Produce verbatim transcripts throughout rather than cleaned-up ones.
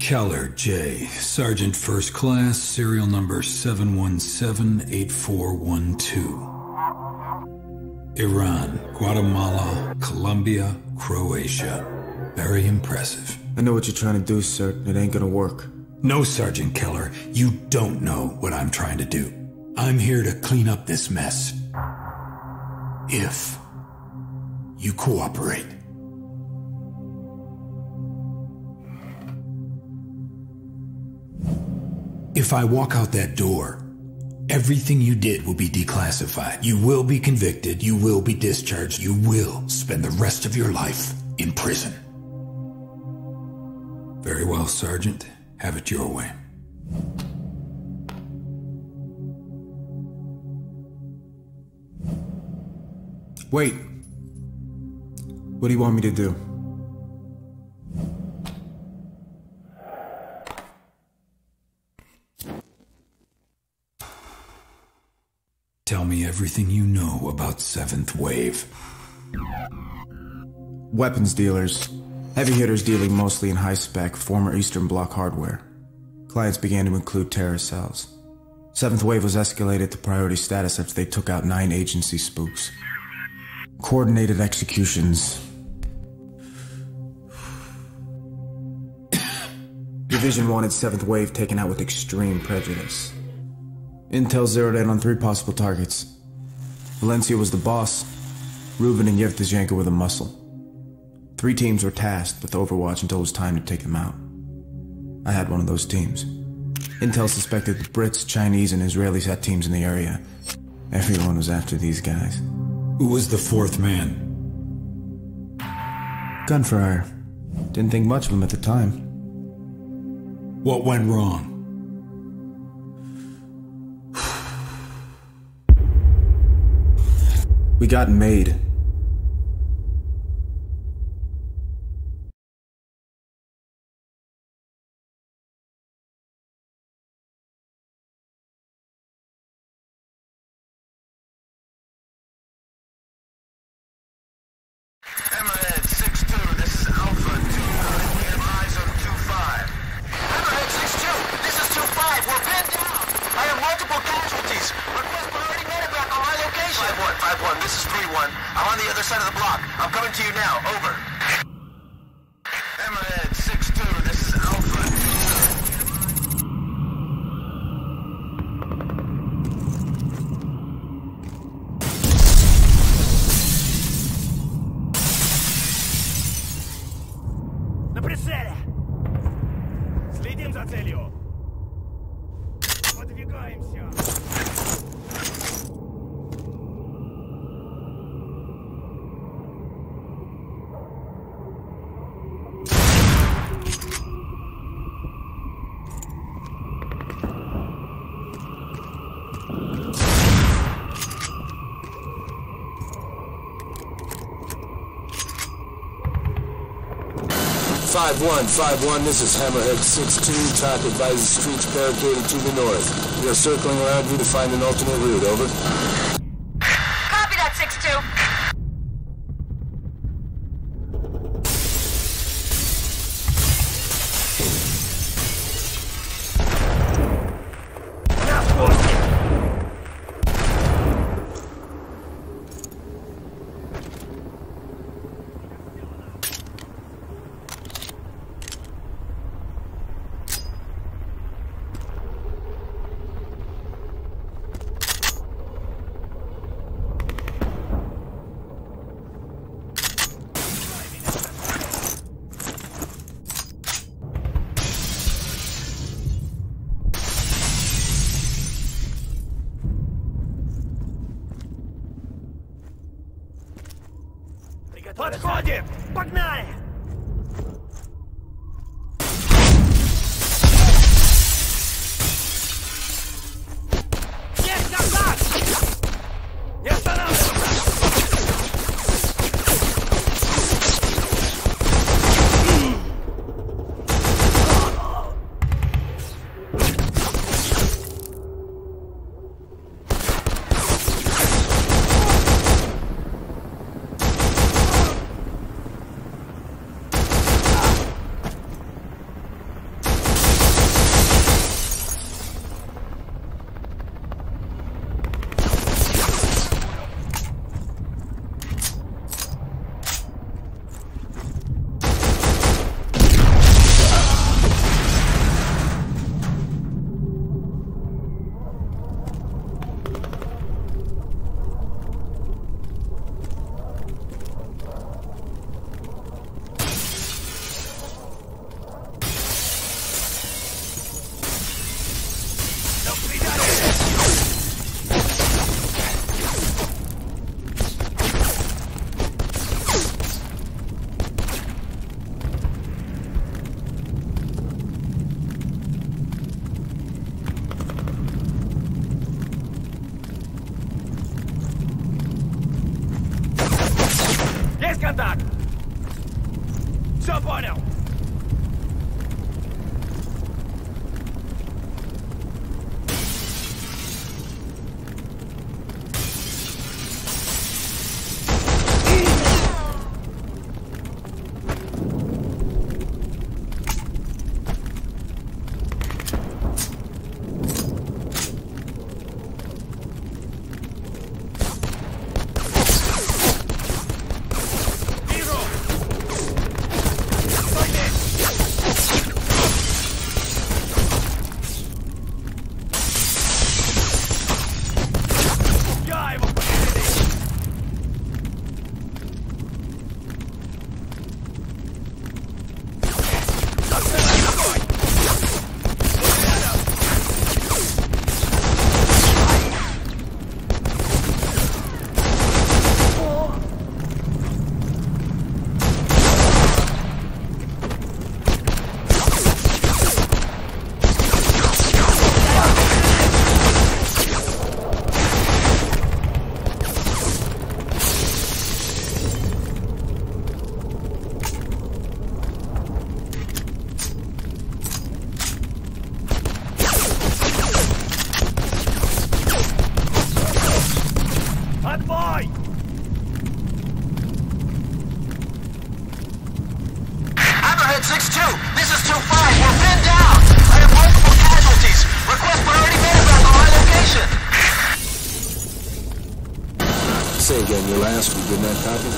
Keller J, Sergeant First Class, serial number seven one seven, eight four one two. Iran, Guatemala, Colombia, Croatia. Very impressive. I know what you're trying to do, sir. It ain't gonna work. No, Sergeant Keller, you don't know what I'm trying to do. I'm here to clean up this mess. If you cooperate. If I walk out that door, everything you did will be declassified. You will be convicted. You will be discharged. You will spend the rest of your life in prison. Very well, Sergeant. Have it your way. Wait. What do you want me to do? Tell me everything you know about Seventh Wave. Weapons dealers. Heavy hitters dealing mostly in high-spec, former Eastern Bloc hardware. Clients began to include terror cells. Seventh Wave was escalated to priority status after they took out nine agency spooks. Coordinated executions. Division wanted Seventh Wave taken out with extreme prejudice. Intel zeroed in on three possible targets. Valencia was the boss. Reuben and Yevtushenko were the muscle. Three teams were tasked with Overwatch until it was time to take them out. I had one of those teams. Intel suspected the Brits, Chinese, and Israelis had teams in the area. Everyone was after these guys. Who was the fourth man? Gunfire. Didn't think much of him at the time. What went wrong? We got made. Hammerhead six two, this is Alpha two nine. We have eyes on two five. Hammerhead six two, this is two five. We're pinned down. I have multiple casualties. Request priority medevac on my location. five one, five one, this is three one. I'm on the other side of the block. I'm coming to you now. Over. Hammerhead six two, this is Alpha five one, five one, this is Hammerhead six two, track advises streets barricaded to the north. We are circling around you to find an alternate route, over. Copy that, six two. Подходим! Погнали! Есть назад! Не останавливайся! Контакт! Все понял! Hammerhead six two, this is two five, we're pinned down! I have multiple casualties! Request priority medevac on my location! Say again, your last, we did not copy?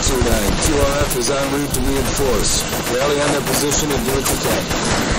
two nine, Q R F is en route to reinforce. Rally on their position and do what you can.